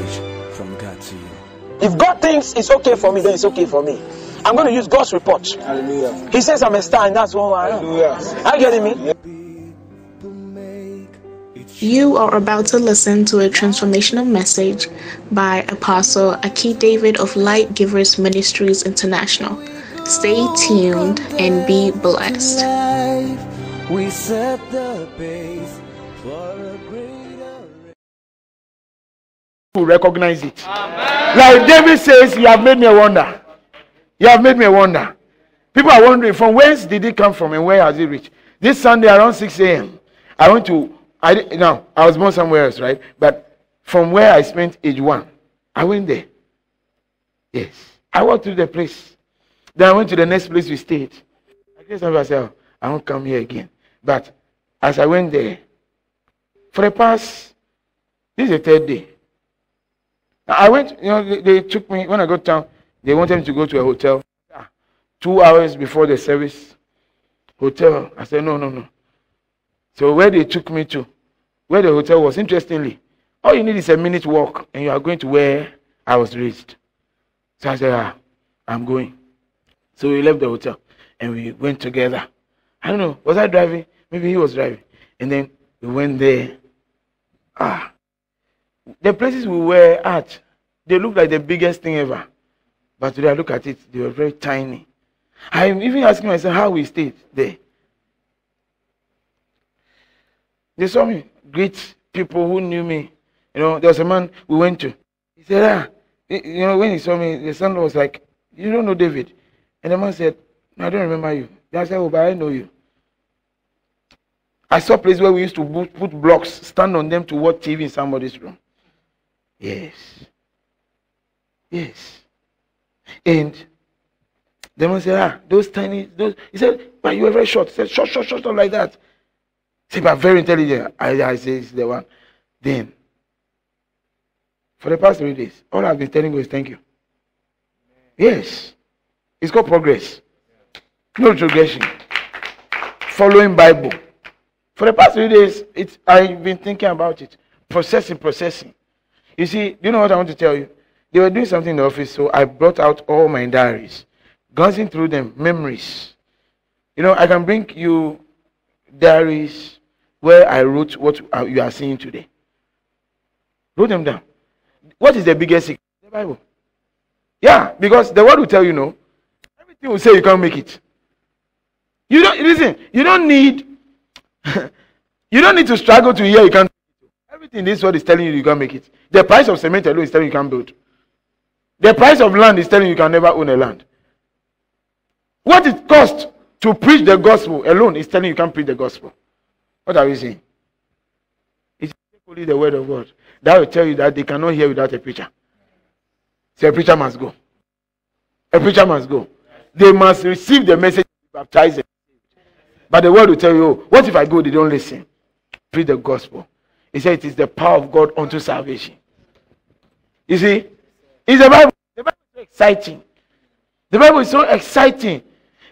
message from God to you. If God thinks it's okay for me, then it's okay for me. I'm going to use God's report. Hallelujah. He says I'm a star, and that's what I am. Hallelujah. Are you getting me? You are about to listen to a transformational message by Apostle Akhi David of Light Givers Ministries International. Stay tuned and be blessed. We set the base for a greater. We recognize it. Amen. Like David says, you have made me a wonder. You have made me a wonder. People are wondering, from whence did it come from and where has it reached? This Sunday around 6 a.m. I went to... I was born somewhere else, right? But from where I spent age 1, I went there. Yes. I walked through the place. Then I went to the next place we stayed. I guess I said, I won't come here again. But as I went there, for the past, this is the 3rd day. I went, you know, they took me, when I got down, they wanted me to go to a hotel. 2 hours before the service, hotel. I said, no. So where they took me to, where the hotel was, interestingly, all you need is a minute walk and you are going to where I was raised. So I said, I'm going. So we left the hotel and we went together. I don't know, was I driving? Maybe he was driving. And then we went there. The places we were at, they looked like the biggest thing ever. But today I look at it, they were very tiny. I'm even asking myself how we stayed there. They saw me, great people who knew me. You know, there was a man we went to. He said, you know, when he saw me, the son was like, you don't know David. And the man said, no, I don't remember you. I said, oh, but I know you. I saw a place where we used to put blocks, stand on them to watch TV in somebody's room. Yes. Yes. And the man said, those tiny, those. He said, but you were very short. He said, short, like that. See, but very intelligent. I say it's the one. Then, for the past 3 days, all I've been telling you is thank you. Yes. It's called progress. No regression. Following Bible. For the past 3 days, I've been thinking about it. Processing. You see, do you know what I want to tell you? They were doing something in the office, so I brought out all my diaries. Glancing through them, memories. You know, I can bring you diaries where I wrote what you are seeing today. Wrote them down. What is the biggest secret? The Bible. Yeah, because the word will tell you no. Everything will say you can't make it. You don't listen. You don't need. You don't need to struggle to hear you can't. Everything this word is telling you can't make it. The price of cement alone is telling you can't build. The price of land is telling you can never own a land. What it costs to preach the gospel alone is telling you can't preach the gospel. What are we saying? It's only the word of God that will tell you that they cannot hear without a preacher. So a preacher must go. A preacher must go. They must receive the message and be baptized. But the word will tell you, oh, what if I go, they don't listen? Preach the gospel. He said it is the power of God unto salvation. You see? It's the Bible. The Bible is so exciting. The Bible is so exciting.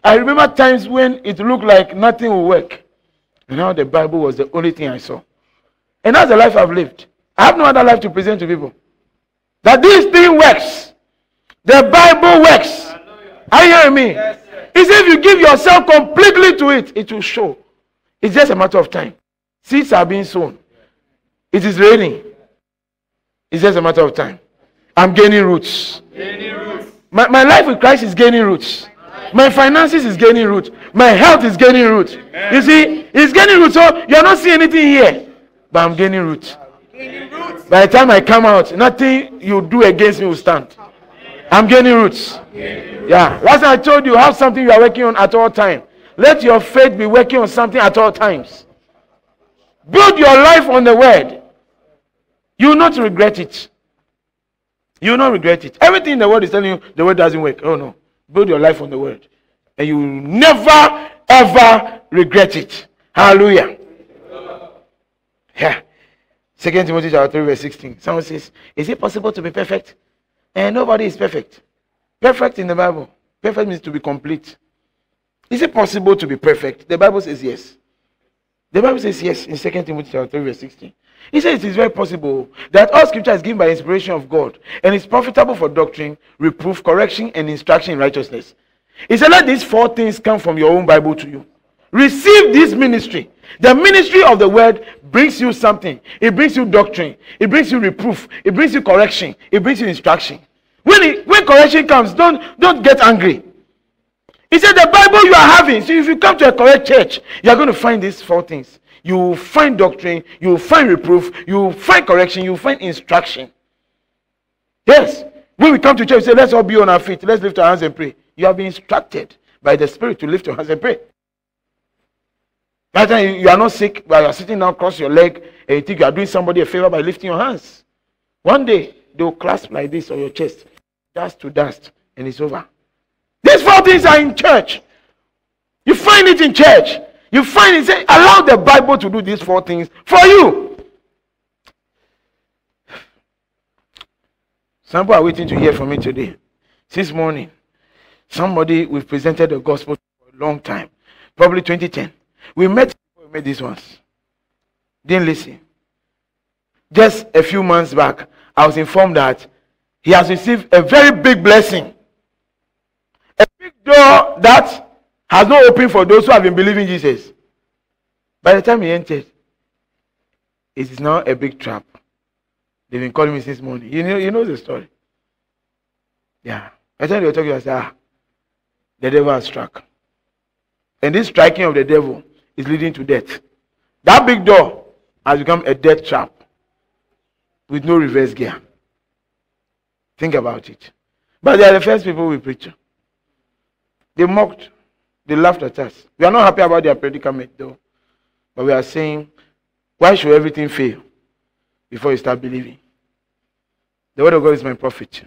I remember times when it looked like nothing would work. And now the Bible was the only thing I saw. And that's the life I've lived. I have no other life to present to people. That this thing works. The Bible works. Are you hearing me? Yes, yes. It's if you give yourself completely to it, it will show. It's just a matter of time. Seeds are being sown. It is raining. It's just a matter of time. I'm gaining roots. My life with Christ is gaining roots. My finances is gaining root. My health is gaining root. Amen. You see, it's gaining root. So you're not seeing anything here. But I'm gaining root. By the time I come out, nothing you do against me will stand. I'm gaining roots. Yeah. Last time I told you, have something you are working on at all times. Let your faith be working on something at all times. Build your life on the word. You will not regret it. You will not regret it. Everything in the world is telling you the word doesn't work. Oh no. Build your life on the word. And you will never, ever regret it. Hallelujah. Yeah. 2 Timothy 3 verse 16. Someone says, is it possible to be perfect? And nobody is perfect. Perfect in the Bible. Perfect means to be complete. Is it possible to be perfect? The Bible says yes. The Bible says yes in 2 Timothy 3 verse 16. He says it is very possible that all scripture is given by inspiration of God and is profitable for doctrine, reproof, correction, and instruction in righteousness. He said, let these four things come from your own Bible to you. Receive this ministry. The ministry of the word brings you something. It brings you doctrine. It brings you reproof. It brings you correction. It brings you instruction. When correction comes, don't get angry. He said the Bible you are having, so if you come to a correct church, you are going to find these four things. You will find doctrine, you will find reproof, you will find correction, you will find instruction. Yes. When we come to church, we say, let's all be on our feet. Let's lift our hands and pray. You have been instructed by the Spirit to lift your hands and pray. By the time you are not sick, but you are sitting down, cross your leg, and you think you are doing somebody a favor by lifting your hands. One day, they will clasp like this on your chest, dust to dust, and it's over. These four things are in church. You find it in church. You find it, say, allow the Bible to do these four things for you. Some people are waiting to hear from me today. Since morning, somebody, we've presented the gospel for a long time, probably 2010. We met before we met these ones. Didn't listen. Just a few months back, I was informed that he has received a very big blessing. A big door that has not opened for those who have been believing Jesus. By the time he entered, it is now a big trap. They've been calling me since morning. You know the story. Yeah. By the time they were talking, I said, the devil has struck. And this striking of the devil is leading to death. That big door has become a death trap with no reverse gear. Think about it. But they are the first people we preach to. They mocked. They laughed at us. We are not happy about their predicament though. But we are saying, why should everything fail before you start believing? The word of God is my prophet.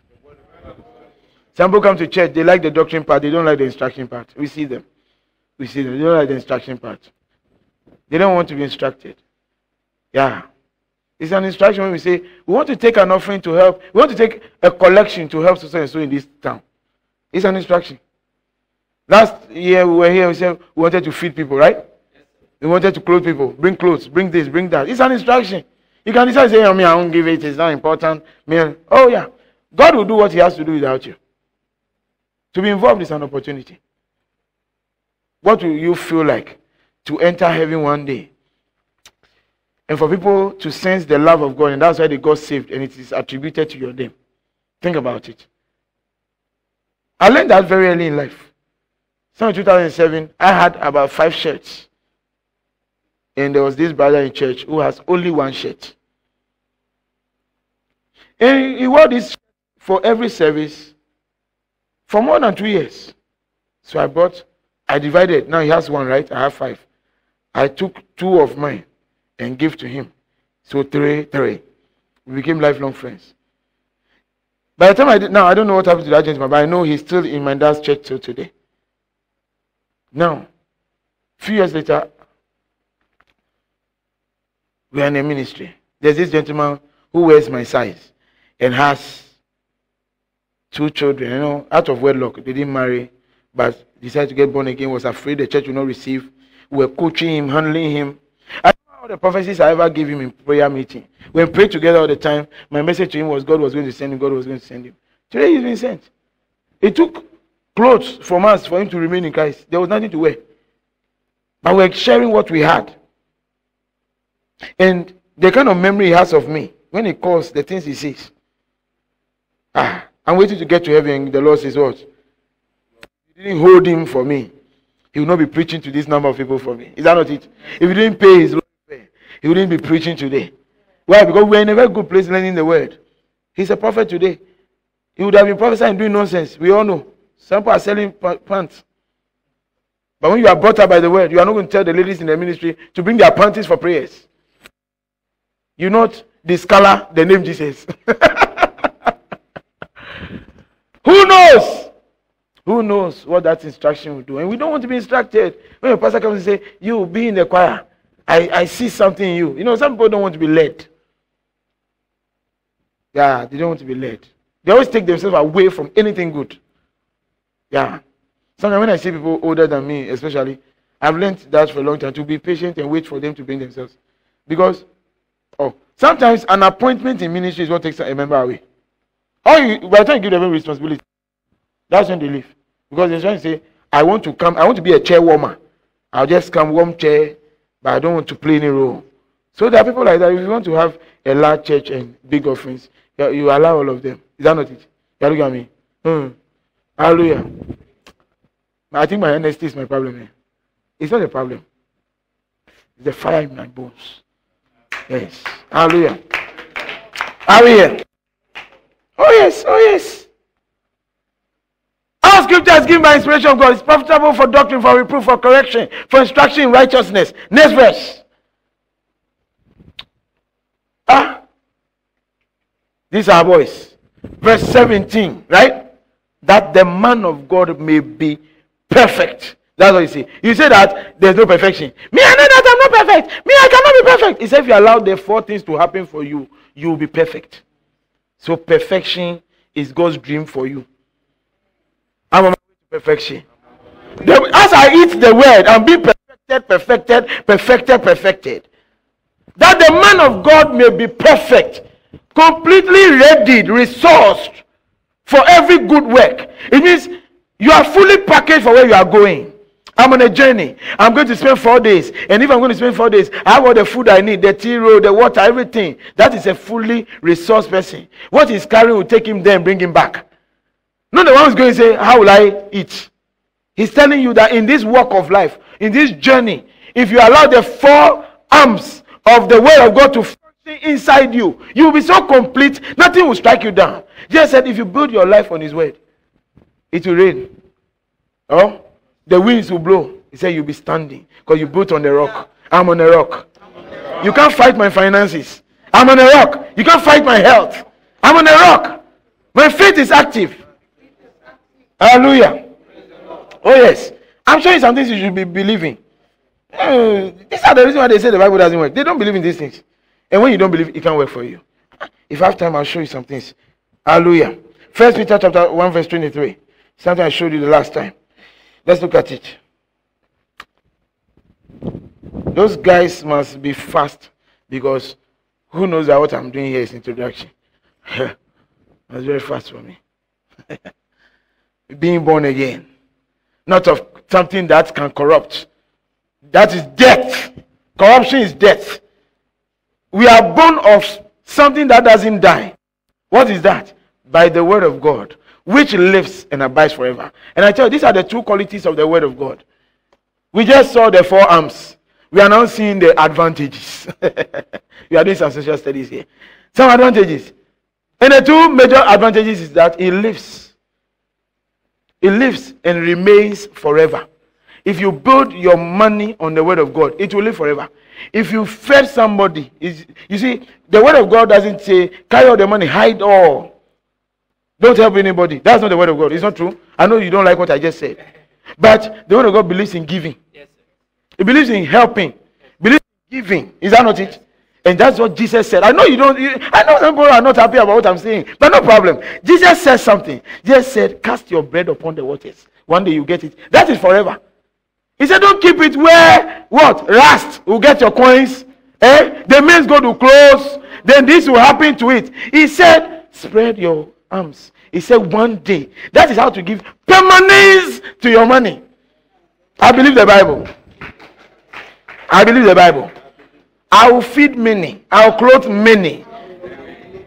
Some people come to church, they like the doctrine part, they don't like the instruction part. We see them. They don't like the instruction part. They don't want to be instructed. Yeah. It's an instruction when we say, we want to take an offering to help. We want to take a collection to help so and so in this town. It's an instruction. Last year we were here, we said we wanted to feed people, right? We wanted to clothe people. Bring clothes, bring this, bring that. It's an instruction. You can decide, say, I won't give it, it's not important. Oh yeah. God will do what he has to do without you. To be involved is an opportunity. What will you feel like to enter heaven one day? And for people to sense the love of God, and that's why they got saved, and it is attributed to your name. Think about it. I learned that very early in life. So in 2007, I had about 5 shirts. And there was this brother in church who has only one shirt. And he wore this for every service for more than 2 years. So I divided. Now he has one, right? I have 5. I took 2 of mine and gave to him. So 3. We became lifelong friends. By the time I did, now I don't know what happened to that gentleman, but I know he's still in my dad's church till today. Now, a few years later, we are in a ministry. There's this gentleman who wears my size and has 2 children. You know, out of wedlock, they didn't marry, but decided to get born again, was afraid the church would not receive. We were coaching him, handling him. I don't know all the prophecies I ever gave him in prayer meeting. We prayed together all the time. My message to him was God was going to send him, God was going to send him. Today he's been sent. It took clothes from us for him to remain in Christ. There was nothing to wear. But we were sharing what we had. And the kind of memory he has of me, when he calls, the things he sees. I'm waiting to get to heaven. The Lord says what? If you didn't hold him for me, he will not be preaching to this number of people for me. Is that not it? If you didn't pay his pay, he wouldn't be preaching today. Why? Because we're in a very good place learning the word. He's a prophet today. He would have been prophesying doing nonsense. We all know. Some people are selling pants. But when you are brought up by the word, you are not going to tell the ladies in the ministry to bring their panties for prayers. You not discolor the name Jesus. Who knows? Who knows what that instruction will do? And we don't want to be instructed. When a pastor comes and says, you will be in the choir. I see something in you. You know, some people don't want to be led. Yeah, they don't want to be led. They always take themselves away from anything good. Yeah. Sometimes when I see people older than me, especially, I've learned that for a long time, to be patient and wait for them to bring themselves. Because, Sometimes an appointment in ministry is what takes a member away. By the time you give them responsibility, that's when they leave. Because they're trying to say, I want to come, I want to be a chair warmer. I'll just come warm chair, but I don't want to play any role. So there are people like that. If you want to have a large church and big offerings, you allow all of them. Is that not it? You're looking at me. Hallelujah. I think my honesty is my problem here. It's not a problem. It's the fire in my bones. Yes. Hallelujah. Hallelujah. Oh yes, oh yes. All scripture is given by inspiration of God. It's profitable for doctrine, for reproof, for correction, for instruction in righteousness. Next verse. These are boys. Verse 17, right? That the man of God may be perfect. That's what you see. You say that there's no perfection. Me, I know that I'm not perfect. Me, I cannot be perfect. He said if you allow the four things to happen for you, you will be perfect. So perfection is God's dream for you. I'm on my way to perfection. As I eat the word, I'm being perfected. That the man of God may be perfect, completely readied, resourced for every good work. It means you are fully packaged for where you are going. I'm on a journey. I'm going to spend 4 days. And if I'm going to spend 4 days, I have all the food I need, the tea roll, the water, everything. That is a fully resourced person. What he's carrying will take him there and bring him back. Not the one who's going to say, how will I eat? He's telling you that in this walk of life, in this journey, if you allow the four arms of the word of God to function inside you, you will be so complete, nothing will strike you down. Jesus said, if you build your life on his word, it will rain. Oh, the winds will blow. He said, you'll be standing because you built on the rock. I'm on a rock. You can't fight my finances. I'm on a rock. You can't fight my health. I'm on a rock. My faith is active. Hallelujah. Oh, yes. I'm showing some things you should be believing. These are the reasons why they say the Bible doesn't work. They don't believe in these things. And when you don't believe, it can't work for you. If I have time, I'll show you some things. Hallelujah. 1 Peter chapter 1, verse 23. Something I showed you the last time. Let's look at it. Those guys must be fast because who knows that what I'm doing here is introduction. That's very fast for me. Being born again, not of something that can corrupt. That is death. Corruption is death. We are born of something that doesn't die. What is that? By the word of God, which lives and abides forever. And I tell you, these are the two qualities of the word of God. We just saw the four arms. We are now seeing the advantages. We are doing some social studies here. Some advantages. And the two major advantages is that it lives. It lives and remains forever. If you build your money on the word of God, it will live forever. If you feed somebody, you see, the word of God doesn't say, carry all the money, hide all. Don't help anybody. That's not the word of God. It's not true. I know you don't like what I just said. But the word of God believes in giving. Yes, sir. It believes in helping. It believes in giving. Is that not it? And that's what Jesus said. I know you don't. I know some people are not happy about what I'm saying, but no problem. Jesus said something. Jesus said, "Cast your bread upon the waters. One day you get it. That is forever." He said, "Don't keep it where what rust will get your coins. The men's go to close. Then this will happen to it." He said, "Spread your arms." He said, "One day." That is how to give permanence to your money. I believe the Bible. I believe the Bible. I will feed many. I will clothe many.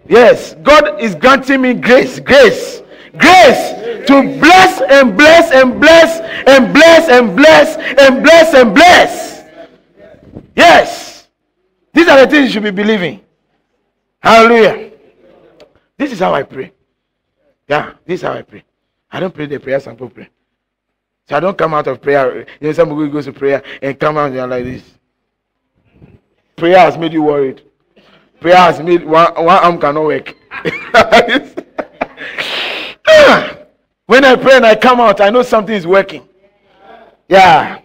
Yes, God is granting me grace, grace, grace to bless and bless and bless and bless and bless and bless and bless. Yes, these are the things you should be believing. Hallelujah. This is how I pray. Yeah, this is how I pray. I don't pray the prayers and people pray. So I don't come out of prayer. You know, some people go to prayer and come out and they are like this. Prayer has made you worried. Prayer has made one arm cannot work. When I pray and I come out, I know something is working. Yeah.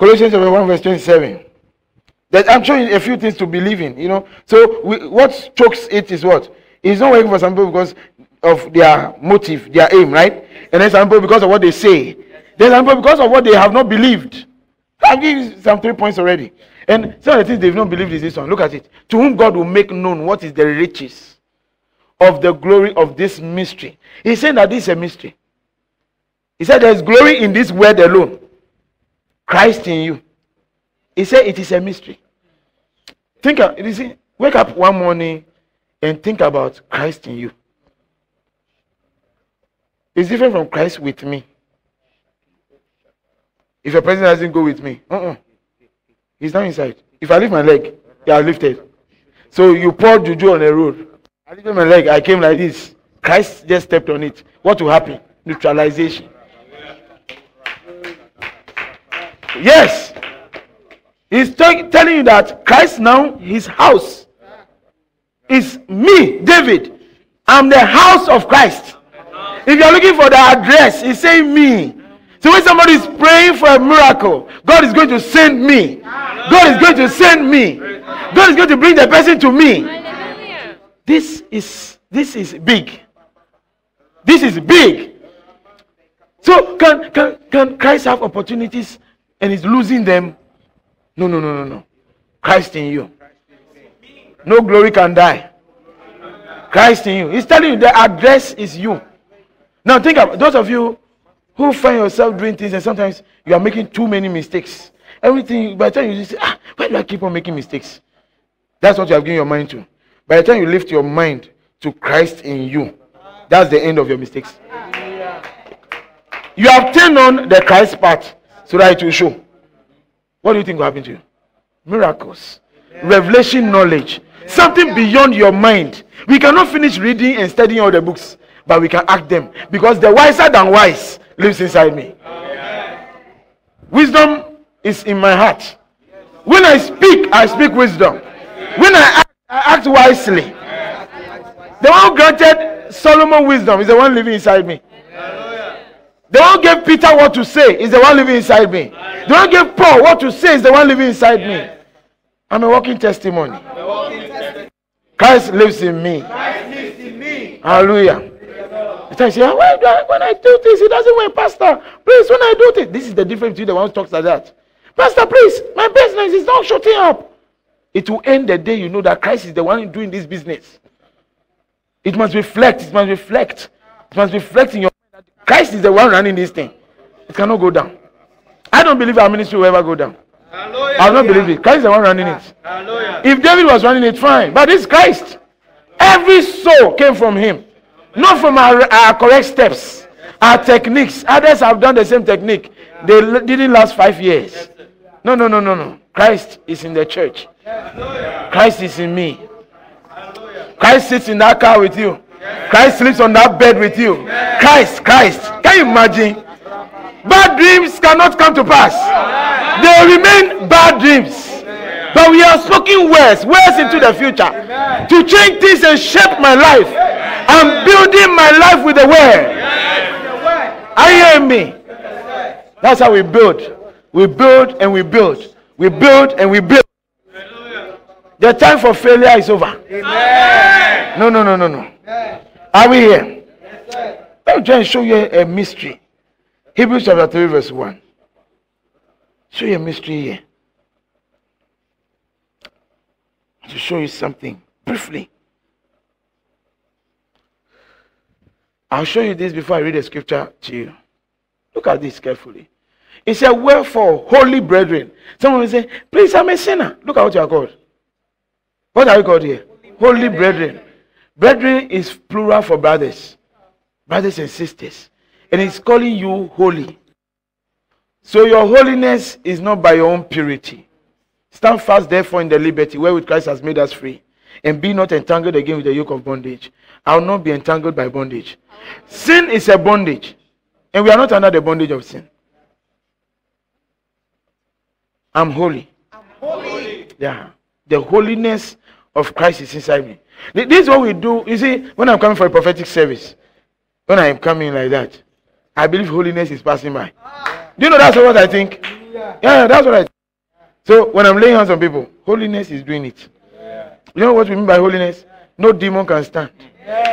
Colossians 1 verse 27. That I'm showing a few things to believe in, you know. So what chokes it is what? It's not working for some people because of their motive, their aim, right? And then some people because of what they say. Then some people because of what they have not believed. I've given you some 3 points already. And some of the things they've not believed is this one. Look at it. To whom God will make known what is the riches of the glory of this mystery. He's saying that this is a mystery. He said there is glory in this word alone. Christ in you. He said it is a mystery. Think of, you see, wake up one morning and think about Christ in you. It's different from Christ with me. If a person doesn't go with me, he's not inside. If I lift my leg, they are lifted. So you pour juju on a road. I lifted my leg, I came like this. Christ just stepped on it. What will happen? Neutralization. Yes. He's telling you that Christ now, his house, is me, David. I'm the house of Christ. If you're looking for the address, he's saying me. So when somebody is praying for a miracle, God is going to send me. God is going to send me. God is going to bring the person to me. This is big. This is big. So can Christ have opportunities and is losing them? No. Christ in you. No glory can die. Christ in you. He's telling you the address is you. Now think about those of you who find yourself doing things and sometimes you are making too many mistakes. Everything, by the time you just say, why do I keep on making mistakes? That's what you have given your mind to. By the time you lift your mind to Christ in you, that's the end of your mistakes. You have turned on the Christ part so that it will show. What do you think will happen to you? Miracles. Yeah. Revelation knowledge. Yeah. Something beyond your mind. We cannot finish reading and studying all the books, but we can act them. Because the wiser than wise lives inside me. Yeah. Wisdom is in my heart. When I speak wisdom. When I act wisely. Yeah. The one who granted Solomon wisdom is the one living inside me. The one gave Peter what to say is the one living inside me. The one gave Paul what to say is the one living inside me. I'm a walking testimony. Christ lives in me. Hallelujah. You say, when I do this, it doesn't work, Pastor. Please, when I do this. This is the difference between the one who talks like that. Pastor, please, my business is not shutting up. It will end the day you know that Christ is the one doing this business. It must reflect. It must reflect. It must reflect in your Christ is the one running this thing. It cannot go down. I don't believe our ministry will ever go down. Hallelujah. I don't believe it. Christ is the one running it. Hallelujah. If David was running it, fine. But it's Christ. Every soul came from him. Not from our correct steps. Our techniques. Others have done the same technique. They didn't last 5 years. No. Christ is in the church. Christ is in me. Christ sits in that car with you. Christ sleeps on that bed with you. Christ. Can you imagine? Bad dreams cannot come to pass. They remain bad dreams. But we are speaking words into the future. To change things and shape my life. I'm building my life with the word. Are you hearing me? That's how we build. We build and we build. We build and we build. The time for failure is over. No. Are we here? Let me try and show you a mystery. Hebrews chapter 3 verse 1. Show you a mystery here. To show you something briefly. I'll show you this before I read the scripture to you. Look at this carefully. It said, wherefore, holy brethren. Someone will say, please, I'm a sinner. Look at what you are called. What are you called here? Holy brethren. Brethren is plural for brothers and sisters, and it's calling you holy. So your holiness is not by your own purity. Stand fast therefore in the liberty wherewith Christ has made us free, and be not entangled again with the yoke of bondage. I will not be entangled by bondage. Sin is a bondage, and we are not under the bondage of sin. I'm holy. I'm holy. Yeah, the holiness of Christ is inside me. This is what we do. You see, when I'm coming for a prophetic service, when I'm coming like that, I believe holiness is passing by. Do you know that's what I think? Yeah, that's what I think. So when I'm laying hands on people, holiness is doing it. You know what we mean by holiness? No demon can stand.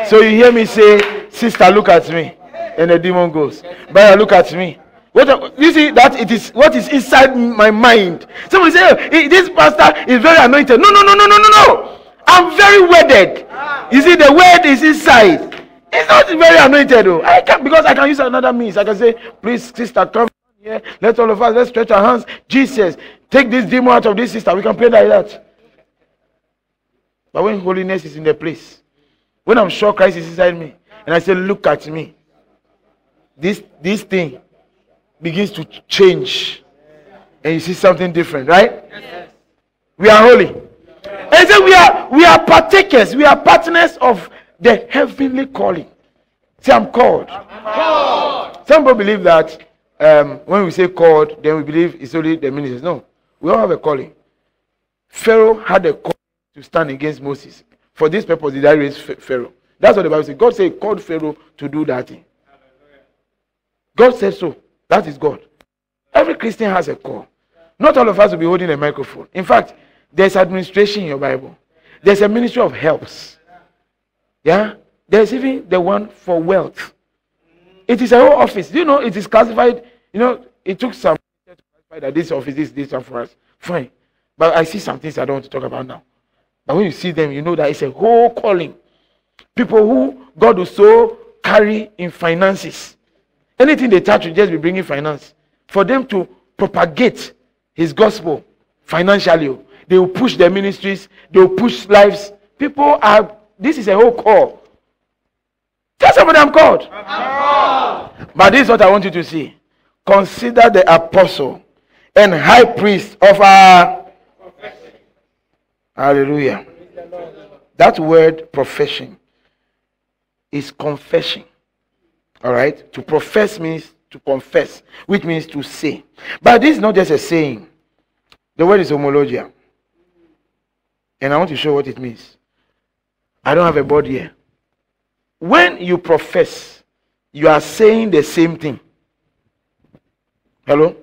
So you hear me say, sister, look at me. And the demon goes. Brother, look at me. What you see, that it is what is inside my mind. Someone say, oh, this pastor is very anointed. No, no, no, no, no, no, no. I'm very wedded. You see, the word is inside. It's not very anointed though. I can, because I can use another means. I can say, please, sister, come here. Let all of us, let's stretch our hands. Jesus, take this demon out of this sister. We can pray like that. But when holiness is in the place, when I'm sure Christ is inside me, and I say, look at me, this thing begins to change. And you see something different, right? Yes. We are holy. Yes. And so we are partakers, we are partners of the heavenly calling. See, I'm called. Some people believe that when we say called, then we believe it's only the ministers. No, we all have a calling. Pharaoh had a call to stand against Moses. For this purpose, did I raise Pharaoh? That's what the Bible says. God said, called Pharaoh to do that thing. God said so. That is God. Every Christian has a call. Not all of us will be holding a microphone. In fact, there's administration in your Bible. There's a ministry of helps. Yeah, there's even the one for wealth. It is a whole office. You know, it is classified. You know, it took some to classify that this office is this one for us. Fine, but I see some things I don't want to talk about now. But when you see them, you know that it's a whole calling. People who God will so carry in finances. Anything they touch will just be bringing finance for them to propagate His gospel financially. They will push their ministries. They will push lives. People are. This is a whole call. Tell somebody I'm called. I'm called. But this is what I want you to see. Consider the apostle and high priest of our profession. Hallelujah. That word profession is confession. Alright? To profess means to confess, which means to say. But this is not just a saying. The word is homologia. And I want to show what it means. I don't have a board here. When you profess, you are saying the same thing. Hello?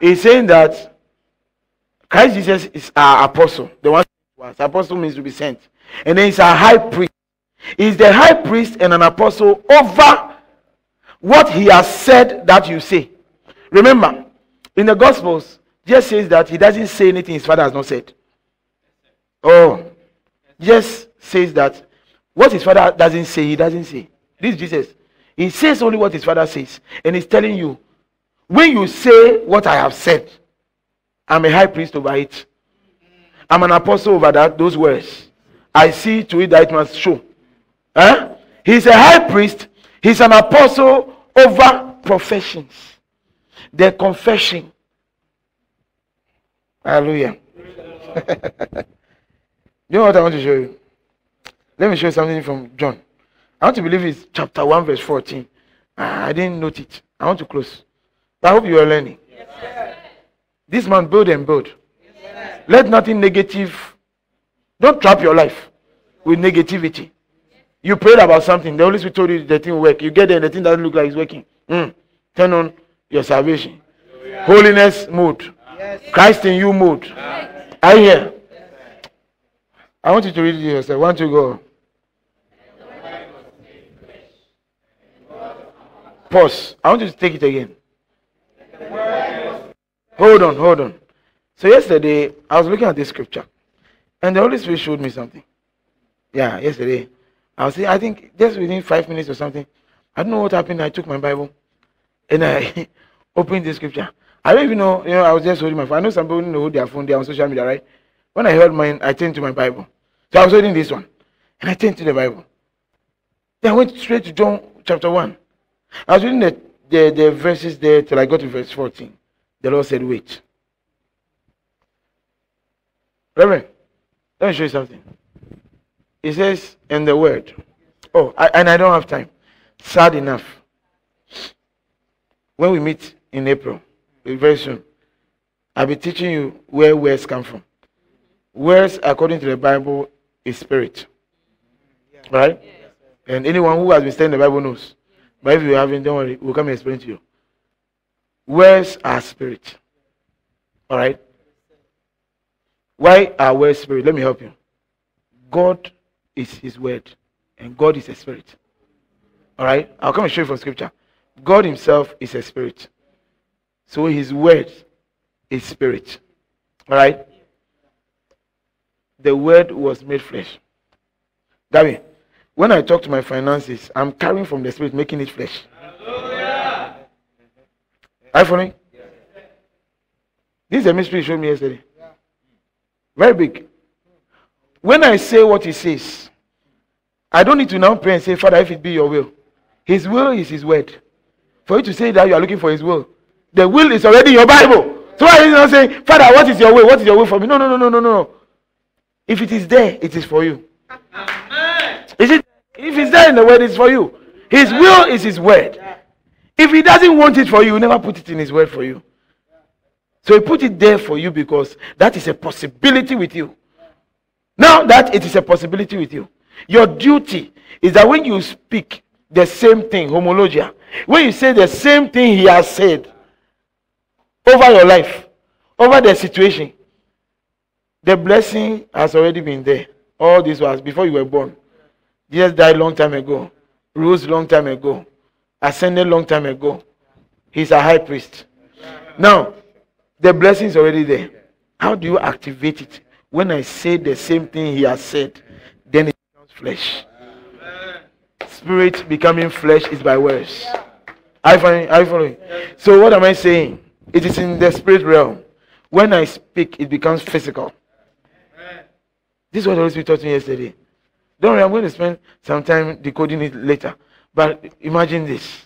He's saying that Christ Jesus is our apostle. The one who was. Apostle means to be sent. And then he's our high priest. He's the high priest and an apostle over what he has said that you say. Remember, in the Gospels, Jesus says that he doesn't say anything his Father has not said. Oh. Yes. Says that what his Father doesn't say, he doesn't say. This Jesus, he says only what his Father says. And he's telling you, when you say what I have said, I'm a high priest over it. I'm an apostle over that, those words. I see to it that it must show. Huh? He's a high priest. He's an apostle over professions. Their confession. Hallelujah. You know what I want to show you? Let me show you something from John. I want to believe it's chapter 1 verse 14. I didn't note it. I want to close. I hope you are learning. Yes, sir. This man build and build. Yes, let nothing negative. Don't trap your life with negativity. You prayed about something. The Holy Spirit told you the thing work. You get there and the thing doesn't look like it's working. Turn on your salvation. Yes. Holiness mode. Yes. Christ in you mode. Yes. I hear. I want you to read it yourself. Why don't you go? Pause. I want you to take it again. Hold on. So yesterday, I was looking at this scripture. And the Holy Spirit showed me something. Yeah, yesterday. I was saying, I think just within 5 minutes or something, I don't know what happened. I took my Bible and I opened the scripture. I don't even know. You know, I was just holding my phone. I know some people don't hold their phone. They're on social media, right? When I heard mine, I turned to my Bible. So I was reading this one. And I turned to the Bible. Then I went straight to John chapter 1. I was reading the verses there till I got to verse 14. The Lord said, wait. Reverend, let me show you something. It says, and the word. Oh, I don't have time. Sad enough. When we meet in April, very soon, I'll be teaching you where words come from. Words, according to the Bible, is spirit. Right? Yeah. And anyone who has been studying the Bible knows. Yeah. But if you haven't, don't worry, we'll come and explain to you. Words are spirit. Alright? Why are words spirit? Let me help you. God is His word. And God is a spirit. Alright? I'll come and show you from scripture. God Himself is a spirit. So his word is spirit. All right? The word was made flesh. Gabby, when I talk to my finances, I'm carrying from the spirit, making it flesh. Hallelujah. Are you following? Yeah. This is a mystery you showed me yesterday. Yeah. Very big. When I say what he says, I don't need to now pray and say, Father, if it be your will. His will is his word. For you to say that you are looking for his will, the will is already in your Bible. So why are you not saying, Father, what is your will? What is your will for me? No, no, no, no, no, no. If it is there, it is for you. Amen. Is it? If it's there in the word, it's for you. His will is his word. If he doesn't want it for you, he never put it in his word for you. So he put it there for you because that is a possibility with you. Now that it is a possibility with you, your duty is that when you speak the same thing, homologia, when you say the same thing he has said over your life, over the situation, the blessing has already been there. All this was before you were born. Jesus died long time ago, rose long time ago, ascended long time ago. He's a high priest. Now, the blessing is already there. How do you activate it? When I say the same thing he has said, then it becomes flesh. Spirit becoming flesh is by words. Are you following? So what am I saying? It is in the spirit realm. When I speak, it becomes physical. This is what the Holy Spirit taught me yesterday. Don't worry, I'm going to spend some time decoding it later. But imagine this.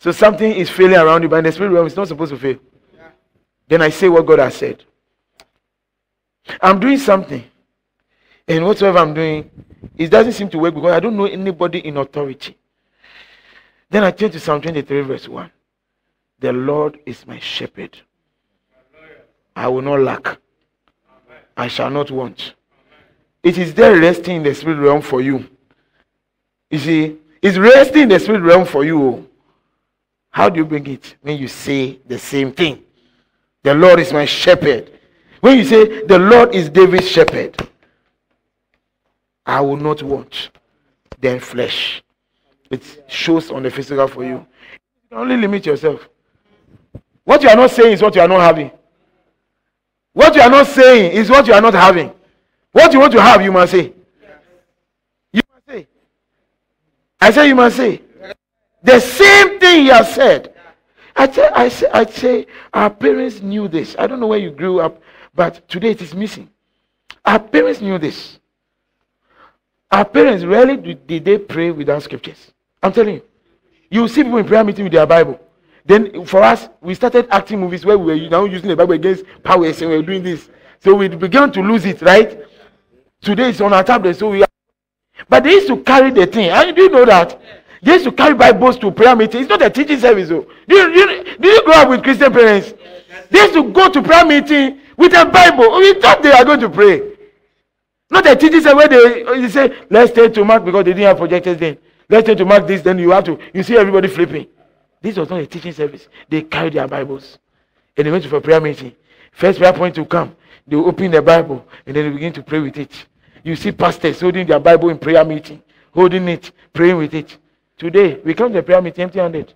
So something is failing around you, but in the spirit realm, it's not supposed to fail. Yeah. Then I say what God has said. I'm doing something, and whatsoever I'm doing, it doesn't seem to work because I don't know anybody in authority. Then I turn to Psalm 23, verse 1. The Lord is my shepherd. I will not lack. I shall not want. It is there resting in the spirit realm for you. You see, it's resting in the spirit realm for you. How do you bring it? When you say the same thing. The Lord is my shepherd. When you say, the Lord is David's shepherd, I will not want. Then flesh. It shows on the physical for you. You can only limit yourself. What you are not saying is what you are not having. What you are not saying is what you are not having. What you want to have, you must say. You must say. I say you must say. The same thing he has said. I say our parents knew this. I don't know where you grew up, but today it is missing. Our parents knew this. Our parents rarely did they pray without scriptures. I'm telling you. You see people in prayer meeting with their Bible. Then for us, we started acting movies where we were now using the Bible against powers and we were doing this. So we began to lose it, right? Today it's on our tablet, so we are. But they used to carry the thing. I mean, do you know that? They used to carry Bibles to prayer meeting. It's not a teaching service, though. Did you grow up with Christian parents? They used to go to prayer meeting with a Bible. We thought they are going to pray. Not a teaching service where they say, let's turn to Mark because they didn't have projectors then. Let's turn to Mark this, then you have to. You see everybody flipping. This was not a teaching service. They carried their Bibles. And they went to a prayer meeting. First prayer point to come. They open the Bible and then they begin to pray with it. You see pastors holding their Bible in prayer meeting. Holding it, praying with it. Today, we come to the prayer meeting empty-handed.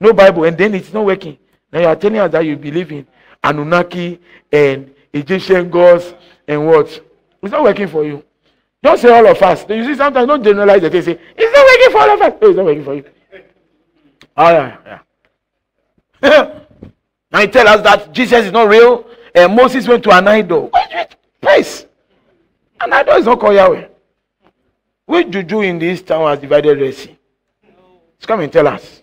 No Bible and then it's not working. Now you are telling us that you believe in Anunnaki and Egyptian gods and what? It's not working for you. Don't say all of us. You see sometimes don't generalize that they say, it's not working for all of us. No, it's not working for you. Oh, yeah. Now you tell us that Jesus is not real and Moses went to an idol. Wait, please. An idol is not called Yahweh. Which juju in this town has divided the sea? Just come and tell us.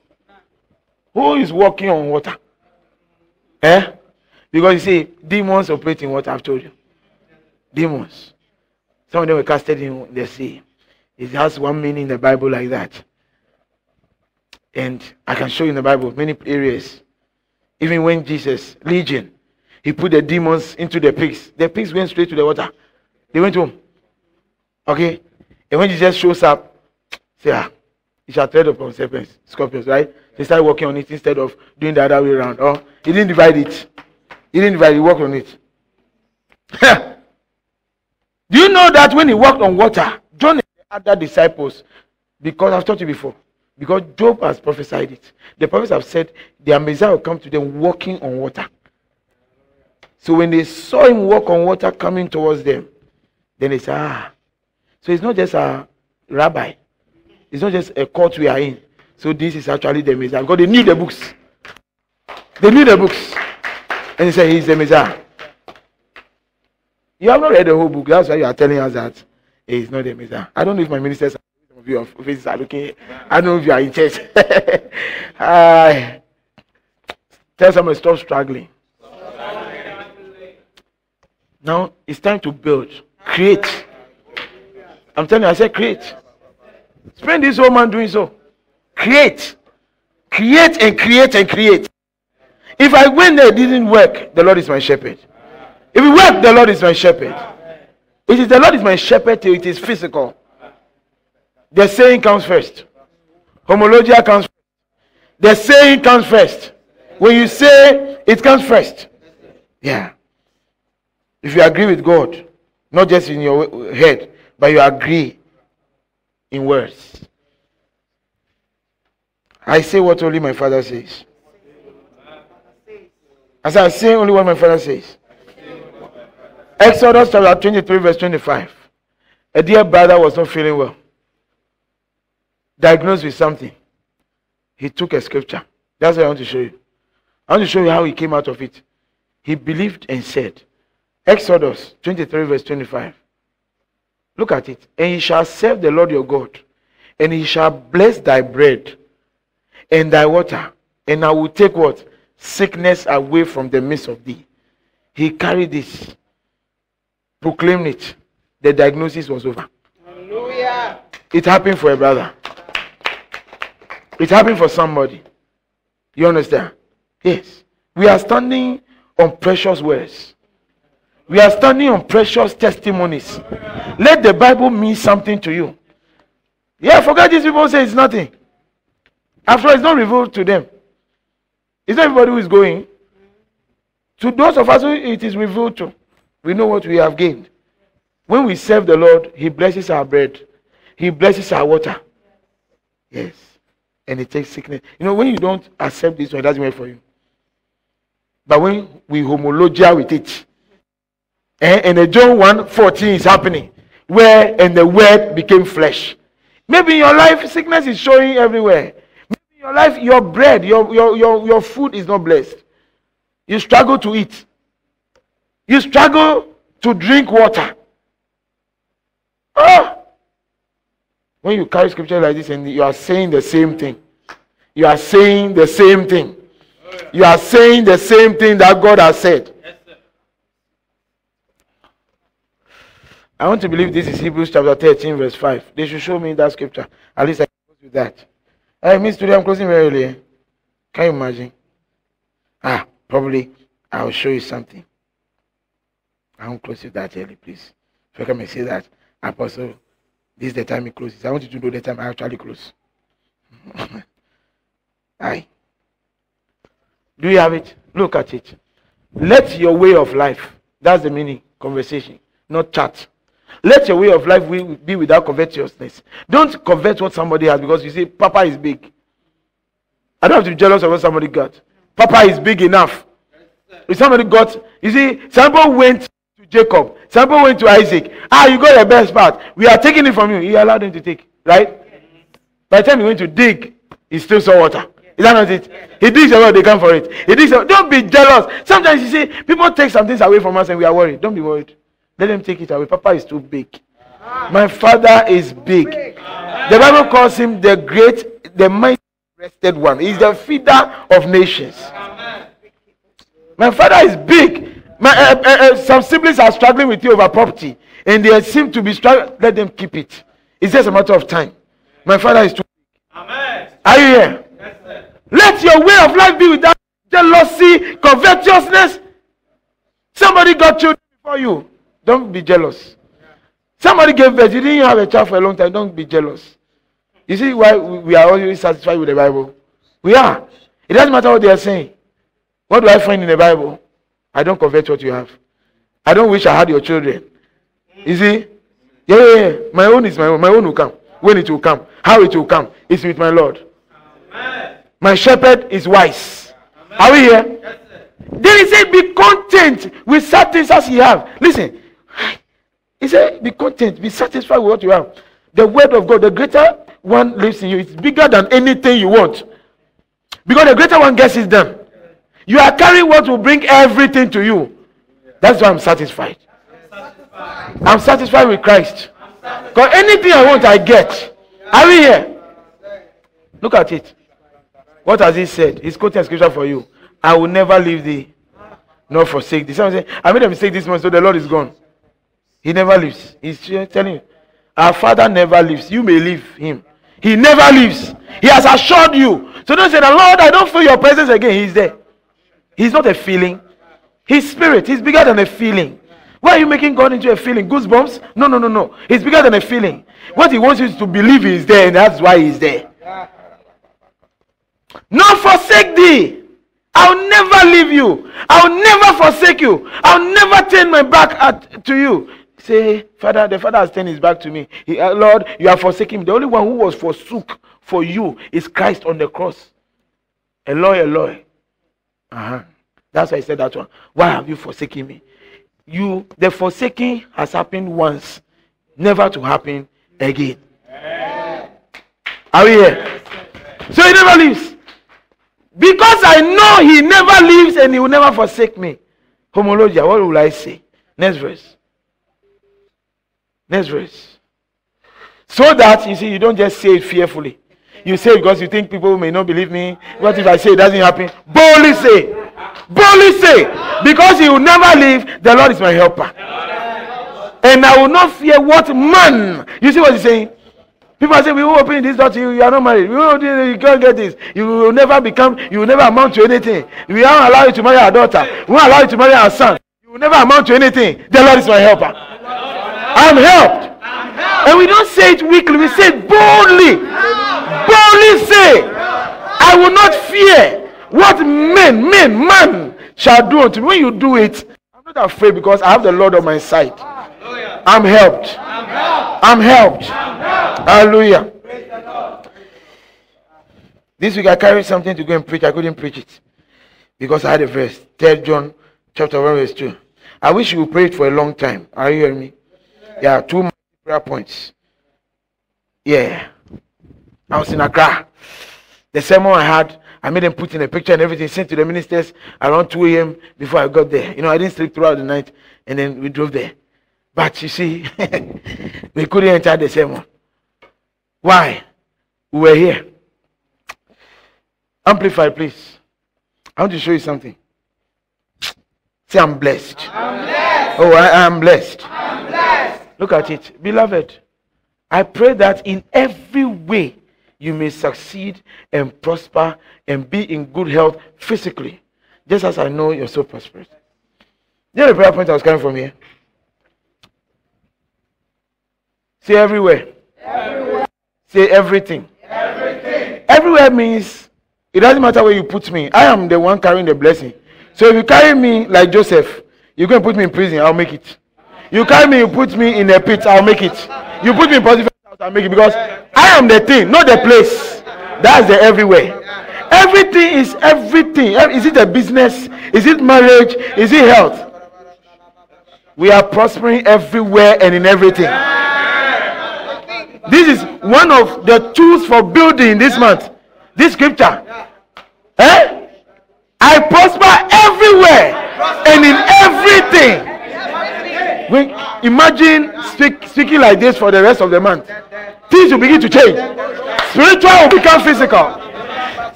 Who is walking on water? Eh? Because you see, demons operate in water, I've told you. Demons. Some of them were casted in the sea. It has one meaning in the Bible like that. And I can show you in the Bible many areas. Even when Jesus, Legion, he put the demons into the pigs. The pigs went straight to the water. They went home. Okay? And when Jesus shows up, say, ah, he shall tread upon serpents, scorpions, right? They started working on it instead of doing the other way around. Oh, he didn't divide it. He didn't divide it. He worked on it. Do you know that when he walked on water, John and the other disciples, because I've taught you before, Because Job has prophesied it. The prophets have said their Messiah will come to them walking on water. So when they saw him walk on water coming towards them, then they said, ah. So it's not just a rabbi. It's not just a court we are in. So this is actually the Messiah. Because they knew the books. They knew the books. And they said, he's the Messiah. You have not read the whole book. That's why you are telling us that he's not the Messiah. I don't know if my ministers of your faces are looking. I don't know if you are in church. Tell someone, stop struggling. Now it's time to build. Create. I'm telling you, I said create. Spend this whole month doing so. Create. Create and create and create. If I went there, it didn't work. The Lord is my shepherd. If it worked, the Lord is my shepherd. It is the Lord is my shepherd till it is physical. The saying comes first. Homologia comes first. The saying comes first. When you say, it comes first. Yeah. If you agree with God, not just in your head, but you agree in words. I say what only my Father says. As I say only what my Father says. Exodus chapter 23 verse 25. A dear brother was not feeling well. Diagnosed with something. He took a scripture. That's what I want to show you. I want to show you how he came out of it. He believed and said. Exodus 23 verse 25. Look at it. And ye shall serve the Lord your God, and he shall bless thy bread and thy water, and I will take what? Sickness away from the midst of thee. He carried this, proclaimed it. The diagnosis was over. Hallelujah. It happened for a brother. It happened for somebody. You understand? Yes. We are standing on precious words. We are standing on precious testimonies. Let the Bible mean something to you. Yeah, forget these people say it's nothing. After all, it's not revealed to them. It's not everybody who is going. To those of us who it is revealed to, we know what we have gained. When we serve the Lord, he blesses our bread. He blesses our water. Yes. And it takes sickness. You know, when you don't accept this one, it doesn't work for you. But when we homologia with it, and the John 1:14 is happening, where and the word became flesh. Maybe in your life, sickness is showing everywhere. Maybe in your life, your bread, your food is not blessed. You struggle to eat. You struggle to drink water. Oh! When you carry scripture like this and you are saying the same thing. You are saying the same thing. You are saying the same thing that God has said. I want to believe this is Hebrews chapter 13 verse 5. They should show me that scripture. At least I can close with that. I mean, today I'm closing very early. Can you imagine? Ah, probably I'll show you something. I won't close with that early, please. If I can say that, Apostle, this is the time it closes. I want you to know the time I actually close. Aye. Do you have it? Look at it. Let your way of life, that's the meaning, conversation, not chat. Let your way of life be without covetousness. Don't covet what somebody has, because you say, Papa is big. I don't have to be jealous of what somebody got. Papa is big enough. If somebody got, you see, somebody went to Jacob. Somebody went to Isaac. Ah, you got the best part. We are taking it from you. He allowed them to take, right? By the time he went to dig, he still saw water. Is that not it? He digs the well, they come for it. He digs the well. Don't be jealous. Sometimes you see, people take some things away from us and we are worried. Don't be worried. Let them take it away. Papa is too big. My Father is big. The Bible calls him the great, the mighty rested one. He's the feeder of nations. My Father is big. Some siblings are struggling with you over property. And they seem to be struggling. Let them keep it. It's just a matter of time. My Father is too big. Are you here? Let your way of life be without jealousy, covetousness. Somebody got children before you. Don't be jealous. Somebody gave birth. You didn't have a child for a long time. Don't be jealous. You see why we are always satisfied with the Bible? We are. It doesn't matter what they are saying. What do I find in the Bible? I don't covet what you have. I don't wish I had your children. You see? Yeah. My own is my own. My own will come. when it will come, how it will come, is with my Lord. Amen. My shepherd is wise. Amen. Are we here? Yes, sir. Then he said, be content with such things as you have. Listen, he said, be content, be satisfied with what you have. The word of God, the greater one lives in you. It's bigger than anything you want. Because the greater one gets it done. You are carrying what will bring everything to you. That's why I'm satisfied. I'm satisfied with Christ. Because anything I want, I get. Are we here? Look at it. What has he said? He's quoting scripture for you. I will never leave thee, nor forsake thee. Someone say, I made a mistake this month, so the Lord is gone. He never leaves. He's telling you, our Father never leaves. You may leave him. He never leaves. He has assured you. So don't say, the Lord, I don't feel your presence again. He's there. He's not a feeling. His spirit is bigger than a feeling. Why are you making God into a feeling? Goosebumps? No, no, no, no. He's bigger than a feeling. What he wants you is to believe he is there, and that's why he's there. Not forsake thee. I'll never leave you. I'll never forsake you. I'll never turn my back to you. Say, Father, the Father has turned his back to me. Lord, you have forsaken me. The only one who was forsook for you is Christ on the cross. Eloi, Eloi. That's why I said that one. Why have you forsaken me? The forsaking has happened once, never to happen again. Yeah. Are we here? Yes. So he never leaves. Because I know he never leaves and he will never forsake me. Homologia, what will I say? Next verse. Next verse. So that, you see, you don't just say it fearfully. You say it because you think people may not believe me. What if I say it doesn't happen? Boldly say. Boldly say, because he will never leave, the Lord is my helper. And I will not fear what man. You see what he's saying? People are saying, we will open this door to you, you are not married. We won't, you can't get this. You will never become, you will never amount to anything. We won't allow you to marry our daughter. We won't allow you to marry our son. You will never amount to anything. The Lord is my helper. I'm helped. And we don't say it weakly, we say it boldly. Boldly say, I will not fear what man shall do unto me. When you do it, I'm not afraid because I have the Lord on my side. Hallelujah. I'm helped. I'm helped. Hallelujah. Praise the Lord. This week I carried something to go and preach. I couldn't preach it because I had a verse. 3 John chapter 1 verse 2. I wish you would pray it for a long time. Are you hearing me? Yeah, 2 prayer points. Yeah, I was in Accra. The sermon I had, I made them put in a picture and everything, sent to the ministers around 2 a.m. before I got there. You know, I didn't sleep throughout the night, and then we drove there. But you see, we couldn't enter the sermon. Why? We were here. Amplify, please. I want to show you something. Say, I'm blessed. I'm blessed. Oh, I am blessed. I'm blessed. Look at it. Beloved, I pray that in every way, you may succeed and prosper and be in good health physically, just as I know your soul prospers. You know the prayer point I was coming from here? Say everywhere. Everywhere. Say everything. Everything. Everywhere means it doesn't matter where you put me. I am the one carrying the blessing. So if you carry me like Joseph, you're going to put me in prison, I'll make it. You carry me, you put me in a pit, I'll make it. You put me in positive, I'll make it, because I am the thing, not the place. That's the everywhere. Everything is everything. Is it a business? Is it marriage? Is it health? We are prospering everywhere and in everything. This is one of the tools for building this month. This scripture. Eh? I prosper everywhere and in everything. Imagine speaking like this for the rest of the month. Things will begin to change. Spiritual will become physical.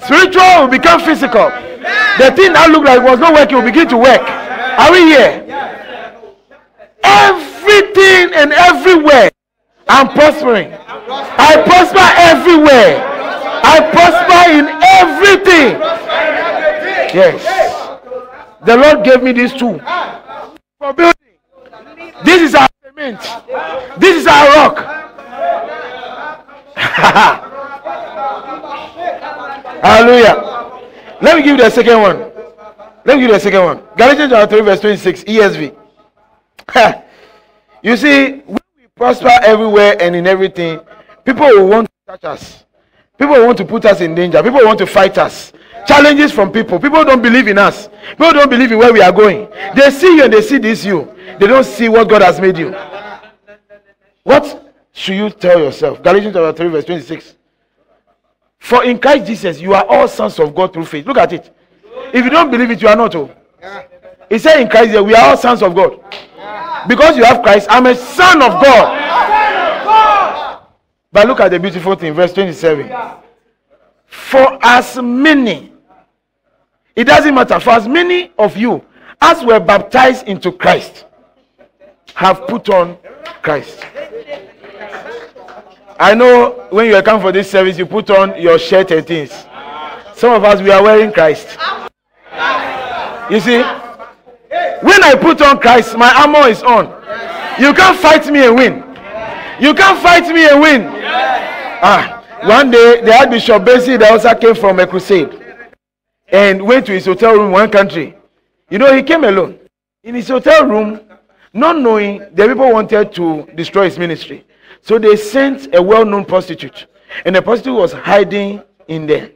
Spiritual will become physical. The thing that looked like was not working will begin to work. Are we here? Everything and everywhere, I'm prospering. I prosper everywhere. I prosper in everything. Yes. The Lord gave me these two. For building. This is our cement. This is our rock. Hallelujah. Let me give you the second one. Galatians chapter 3 verse 26 ESV. You see, when we prosper everywhere and in everything, People who want to touch us. People who want to put us in danger. People who want to fight us. Challenges from people. People don't believe in us. People don't believe in where we are going. They see you and they see this you. They don't see what God has made you. What should you tell yourself? Galatians chapter 3 verse 26. For in Christ Jesus, you are all sons of God through faith. Look at it. If you don't believe it, you are not. Oh. He said in Christ, we are all sons of God. Because you have Christ, I'm a son of God. But look at the beautiful thing, verse 27. For as many, it doesn't matter, for as many of you as were baptized into Christ, have put on Christ. I know when you come for this service, you put on your shirt and things. Some of us, we are wearing Christ. You see, when I put on Christ, my armor is on. You can't fight me and win. You can't fight me and win. One day, the Archbishop Basie Dawusa came from a crusade and went to his hotel room in one country. You know, he came alone. In his hotel room, not knowing the people wanted to destroy his ministry. So they sent a well-known prostitute, and the prostitute was hiding in the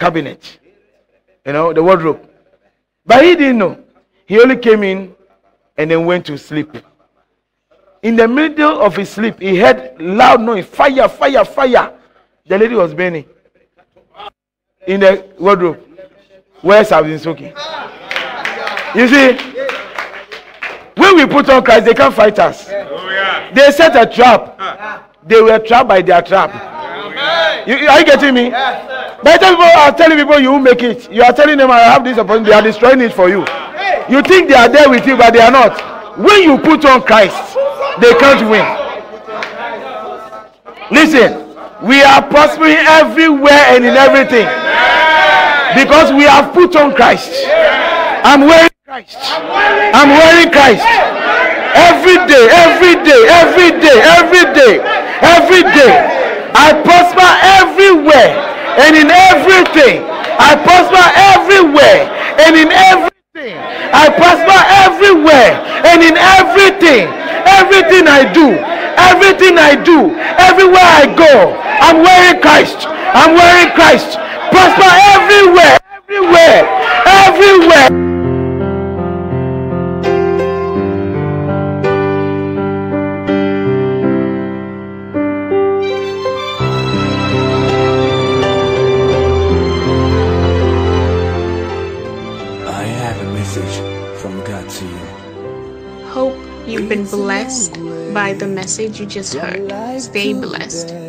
cabinet, you know, the wardrobe. But he didn't know. He only came in and then went to sleep. In the middle of his sleep, he heard loud noise, fire, fire, fire. The lady was burning in the wardrobe. Where's Abinsoki? You see, when we put on Christ, they can't fight us. They set a trap. They were trapped by their trap. Are you getting me? By the time people are telling people you will make it, you are telling them I have this opportunity, they are destroying it for you. You think they are there with you, but they are not. When you put on Christ, they can't win. Listen, we are prospering everywhere and in everything because we have put on Christ. I'm wearing Christ. I'm wearing Christ. Every day, every day, every day, every day, every day. I prosper everywhere and in everything. I prosper everywhere and in everything. I prosper everywhere and in everything. Everything I do, everything I do, everywhere I go, I'm wearing Christ. I'm wearing Christ. Prosper everywhere, everywhere, everywhere. Been blessed by the message you just heard. Stay blessed.